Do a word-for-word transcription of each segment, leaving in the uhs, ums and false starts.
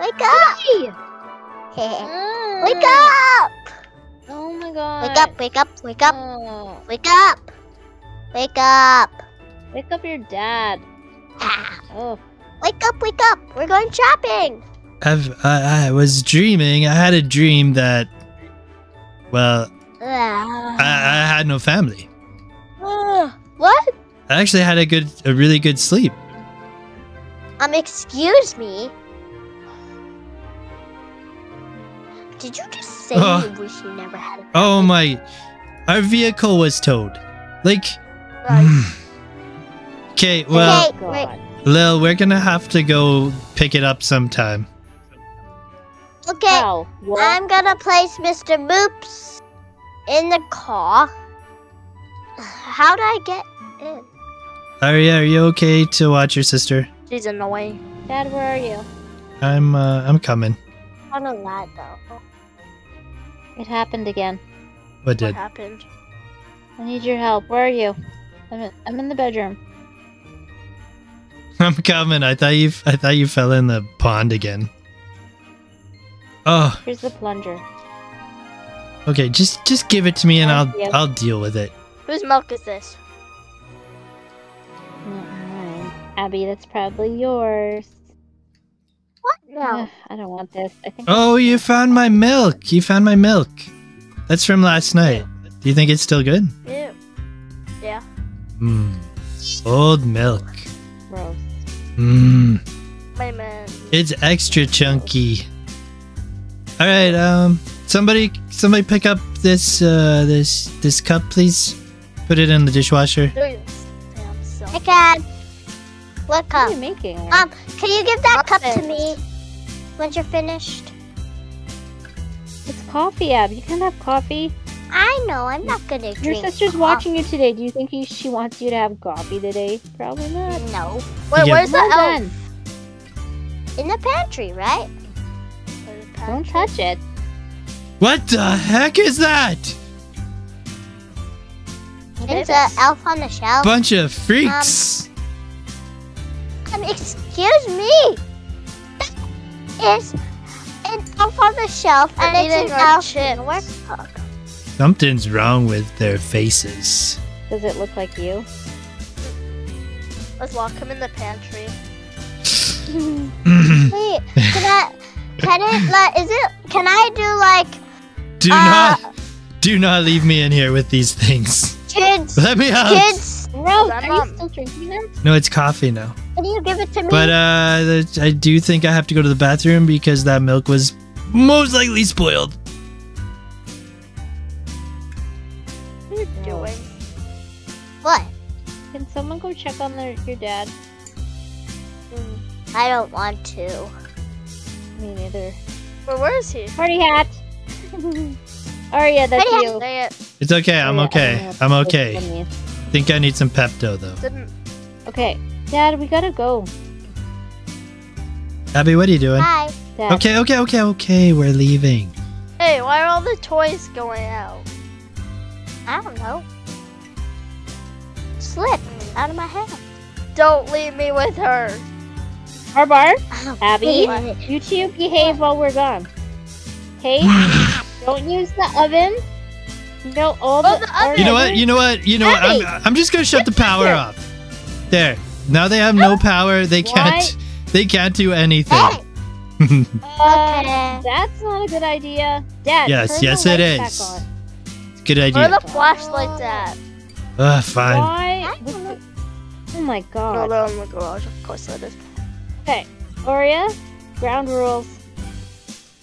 Wake up! Mm. Wake up! Oh my god. Wake up, wake up, wake up. Oh. Wake up. Wake up. Wake up your dad. Ah. Oh. Wake up, wake up. We're going shopping. I've, I, I was dreaming. I had a dream that, well, uh. I, I had no family. Uh, what? I actually had a good, a really good sleep. Um, excuse me. Did you just say oh. you wish you never had a family? Oh my, our vehicle was towed. Like, okay, well, okay, Lil, we're gonna have to go pick it up sometime. Okay, wow. I'm gonna place Mister Moops in the car. How do I get in? Aria, are you okay to watch your sister? She's annoying. Dad, where are you? I'm, uh, I'm coming. On a lad though. It happened again. What did? What happened? I need your help. Where are you? I'm in, I'm in the bedroom. I'm coming. I thought you. I thought you fell in the pond again. Oh. Here's the plunger. Okay, just just give it to me and I'll you. I'll deal with it. Whose milk is this? Not mine, Abby. That's probably yours. What? No. I don't want this. I think. Oh, you found my milk. You found my milk. That's from last night. Do you think it's still good? Yeah. Yeah. Mmm. Old milk. Gross. Mmm. My man. It's extra chunky. All right. Um. Somebody. Somebody pick up this. Uh. This. This cup, please. Put it in the dishwasher. I can. What cup? What are you making? Um. Can you give that cup to me? Once you're finished. It's coffee, Ab. You can't have coffee. I know, I'm not gonna drink coffee. Your sister's watching you today. Do you think he, she wants you to have coffee today? Probably not. No. Wait, yeah. Where's the elf? In the pantry, right? In the pantry. Don't touch it. What the heck is that? It's an elf on the shelf. Bunch of freaks. Um, um, excuse me. That is an elf on the shelf, and, and it's an elf in a workbook. Something's wrong with their faces. Does it look like you? Let's lock him in the pantry. Wait, can I? Can it? Like, is it? Can I do like? Do uh, not, do not leave me in here with these things. Kids, let me out. Kids, no, are you still drinking them? No, it's coffee now. Can you give it to me? But uh, I do think I have to go to the bathroom because that milk was most likely spoiled. Doing what? Can someone go check on their, your dad? I don't want to. Me neither. Well, where is he? Party hat. Aria, that's Party you. Hat. It's okay. I'm Aria, okay. I'm okay. I think I need some Pepto though. Didn't... Okay, Dad, we gotta go. Abby, what are you doing? Hi. Dad. Okay, okay, okay, okay. We're leaving. Hey, why are all the toys going out? I don't know. Slipped out of my hand. Don't leave me with her. Harbar, Abby, you two behave while we're gone. Okay? Don't use the oven. No, all oh, the, the oven. You know what? You know what? You know Abby. what? I'm, I'm just gonna shut the power off. There. Now they have no power. They what? can't. They can't do anything. Hey. uh, that's not a good idea, Dad. Yes, yes, it is. Good idea. Where are the flashlights at? Ah, uh, fine. Why? Oh my god. No, they're in the garage. Of course it is. Okay, Aria, ground rules.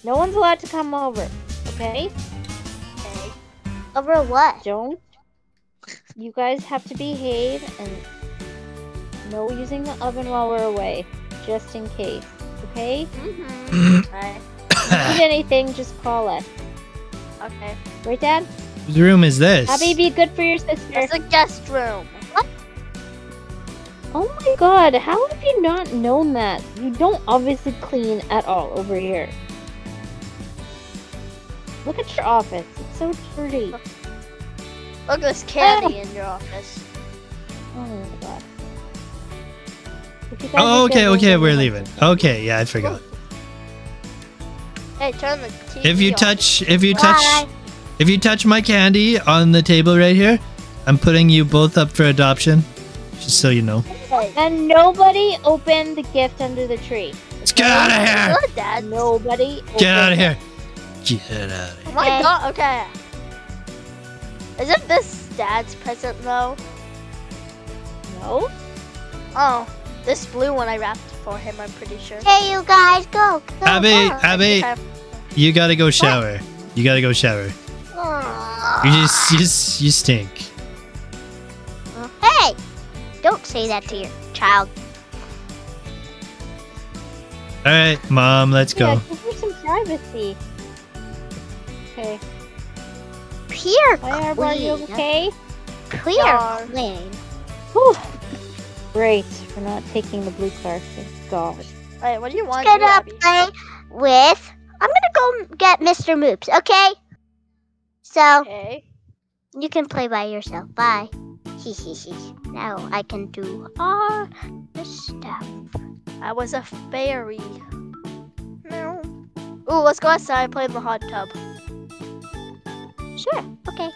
No one's allowed to come over. Okay? Okay. Over what? Don't. You guys have to behave and no using the oven while we're away. Just in case. Okay? Mm-hmm. Okay. If you need anything, just call us. Okay. Right, Dad? Whose room is this? Abby, be good for your sister. It's a guest room. What? Oh my god, how have you not known that? You don't obviously clean at all over here. Look at your office. It's so dirty. Look, Look there's candy ah. in your office. Oh my god. Oh, okay, okay, we're leaving. Okay, yeah, I forgot. Hey, turn the T V If you on. touch, if you touch, Bye. if you touch my candy on the table right here, I'm putting you both up for adoption, just so you know. And nobody opened the gift under the tree. Let's get out of here. Good, Dad. Nobody. Get out of here. Get out of here. Oh my God. Okay. Isn't this Dad's present though? No. Oh, this blue one I wrapped for him. I'm pretty sure. Hey, you guys, go. go Abby, go. Abby, you gotta go shower. What? You gotta go shower. Aww. You just, you just, you stink. Hey, don't say that to your child. All right, Mom, let's yeah, go. Give her some privacy. Okay. Clear Claire, are you okay? Clear Darn. Clean. Whew. Great for not taking the blue car. Thank God. Alright, what do you want? I'm gonna do, play with. I'm gonna go get Mister Moops, okay? So. Okay. You can play by yourself. Bye. Now I can do all this stuff. I was a fairy. No. Ooh, let's go outside and play in the hot tub. Sure, okay.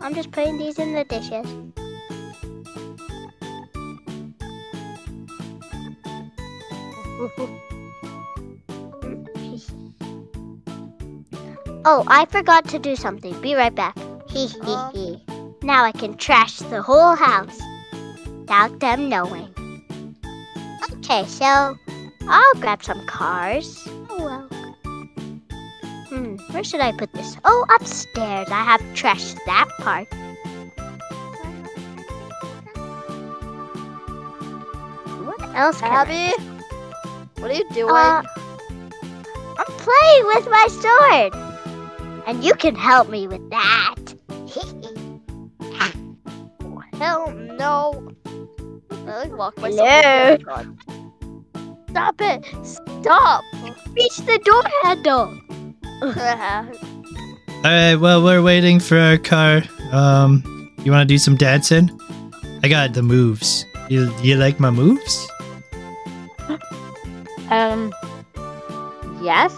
I'm just putting these in the dishes. Oh, I forgot to do something. Be right back. Hee hee hee. Now I can trash the whole house without them knowing. Okay, so I'll grab some cars. Oh, well. Hmm, where should I put this? Oh, upstairs. I have trashed that part. What else can Abby, I... what are you doing? Uh, I'm playing with my sword. And you can help me with that. Hell no. I like walk by no. Stop it. Stop. Reach the door handle. Alright, well, we're waiting for our car. Um, you want to do some dancing? I got the moves. You, you like my moves? Um, yes.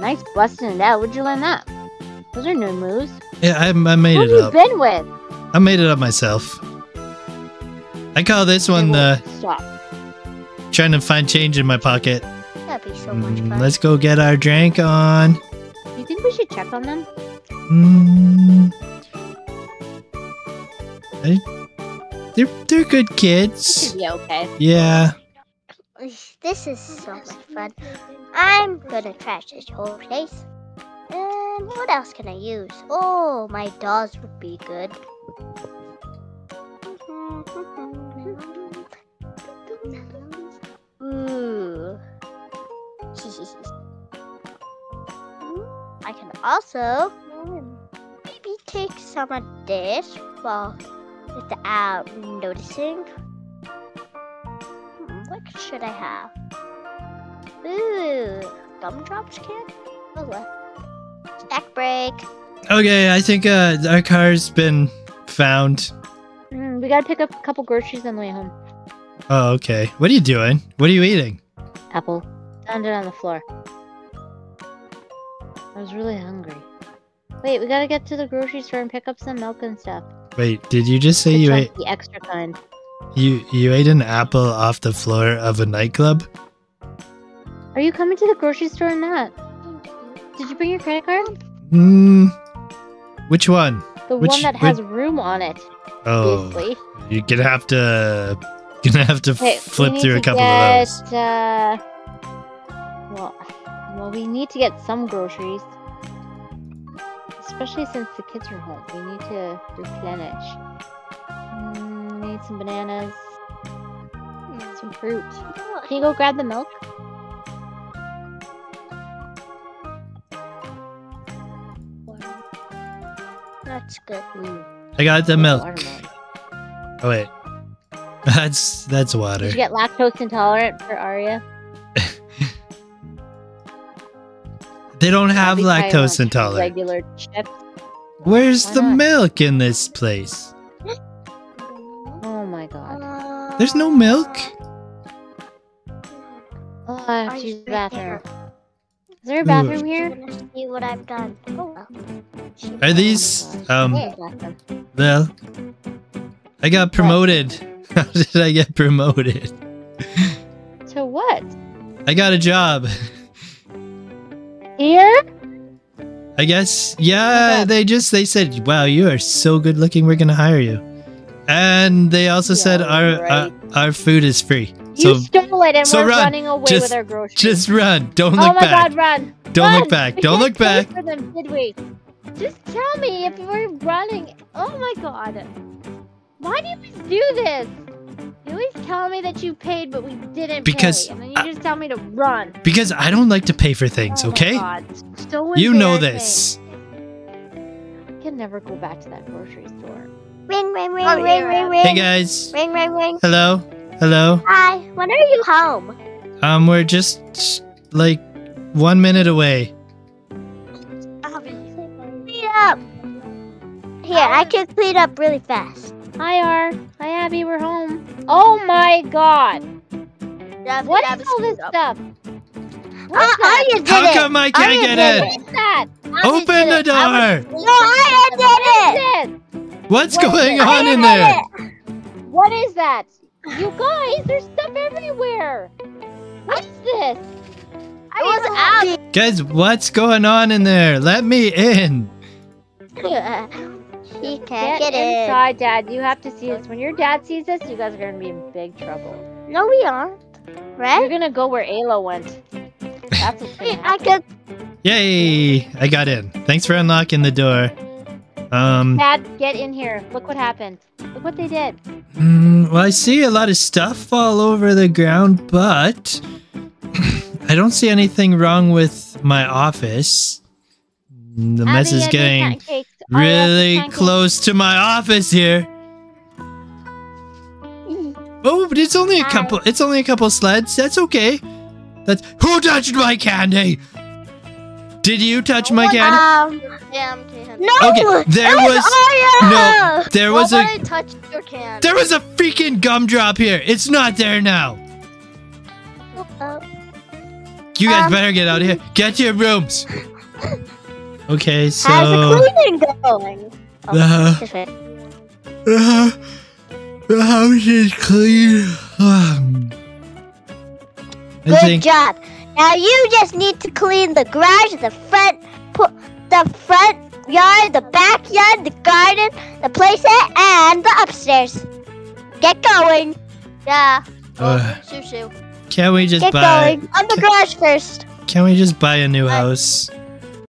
Nice busting it out. Would you learn that? Those are new moves. Yeah, I, I made Who it up. Who have you been with? I made it up myself. I call this one the... Uh, trying to find change in my pocket. That'd be so much fun. Mm, let's go get our drink on. Do you think we should check on them? Mm, I, they're they're good kids. This should be okay. Yeah. This is so much fun. I'm gonna trash this whole place. And what else can I use? Oh, my dolls would be good. Ooh. I can also maybe take some of this while without noticing. Hmm, what should I have? Ooh, gumdrops kid? Oh well. Snack break. Okay, I think uh, our car's been found. Mm, we gotta pick up a couple groceries on the way home. Oh, okay. What are you doing? What are you eating? Apple. Found it on the floor. I was really hungry. Wait, we gotta get to the grocery store and pick up some milk and stuff. Wait, did you just say you ate the extra kind? You you ate an apple off the floor of a nightclub? Are you coming to the grocery store or not? Did you bring your credit card? Hmm. Which one? The which, one that has which... room on it. Oh. Obviously. You're gonna have to gonna have to okay, flip through a couple get, of those. Uh, well, well, we need to get some groceries. Especially since the kids are home, we need to replenish. Mm, need some bananas, some fruit. Can you go grab the milk? That's good. Mm. I got the milk. Watermelon. Oh wait, that's that's water. Did you get lactose intolerant for Aria? They don't have lactose intolerant. Regular chips. Where's Why the not? milk in this place? Oh my God. Uh, There's no milk. Oh, she's bathroom. Is there a bathroom here? See what I've done. Oh, well. Are these? Um. Well, I got promoted. How did I get promoted? To what? I got a job. Here? I guess. Yeah. They just they said, "Wow, you are so good looking. We're gonna hire you." And they also yeah, said our, right. our our food is free. You so, stole it, and so we're run. running away just, with our groceries. Just run! Don't look back! Oh my back. God, run! Don't run. look back! Don't look back! For them, did we? Just tell me if you were running. Oh my God! Why do you always do this? You always tell me that you paid, but we didn't because pay, and then you I, just tell me to run. Because I don't like to pay for things, oh okay? My God. So you know this. I can never go back to that grocery store. Ring, ring, ring, oh, ring, ring, ring. Hey guys. Ring, ring, ring. Hello, hello. Hi. When are you home? Um, we're just like one minute away. Oh, clean up. Here, I can clean up really fast. Hi, R. Hi, Abby. We're home. Oh my God. That's what is all this up. stuff? What's uh, I did How it. come I can't I get it? That? I Open the it. door. I was... No, I did it. What is it? What's what going on in there? What is that? You guys, there's stuff everywhere. What is this? I was out. Guys, what's going on in there? Let me in. Yeah. He can't get, get inside, in. Dad. You have to see this. When your dad sees this, you guys are going to be in big trouble. No, we aren't. Right? You're going to go where Ayla went. That's what's going to happen. Yay. I got in. Thanks for unlocking the door. Um, Dad, get in here. Look what happened. Look what they did. Um, well, I see a lot of stuff all over the ground, but I don't see anything wrong with my office. The Abby, mess is Abby, getting really close to my office here. Oh, but it's only a couple. It's only a couple sleds. That's okay. That's who touched my candy. Did you touch my candy? Um, yeah, I'm kidding. No. Okay, there was, was oh, yeah. no. There was well, a. I touched your candy. There was a freaking gumdrop here. It's not there now. Uh-oh. You guys um, better get out of here. Get to your rooms. Okay, so. How's the cleaning going? Oh, the, uh, the house is clean. Good think, job. Now you just need to clean the garage, the front, the front yard, the backyard, the garden, the place, and the upstairs. Get going. Yeah. Uh, oh, shoo shoo. Can't we just Get buy? Get going. On the garage first. Can't we just buy a new house?